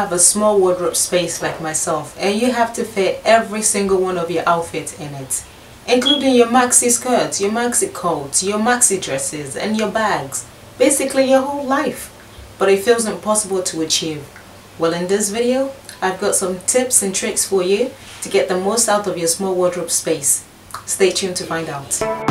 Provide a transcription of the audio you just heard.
have a small wardrobe space like myself, and you have to fit every single one of your outfits in it, including your maxi skirts, your maxi coats, your maxi dresses, and your bags, basically your whole life. But it feels impossible to achieve. Well, in this video, I've got some tips and tricks for you to get the most out of your small wardrobe space. Stay tuned to find out.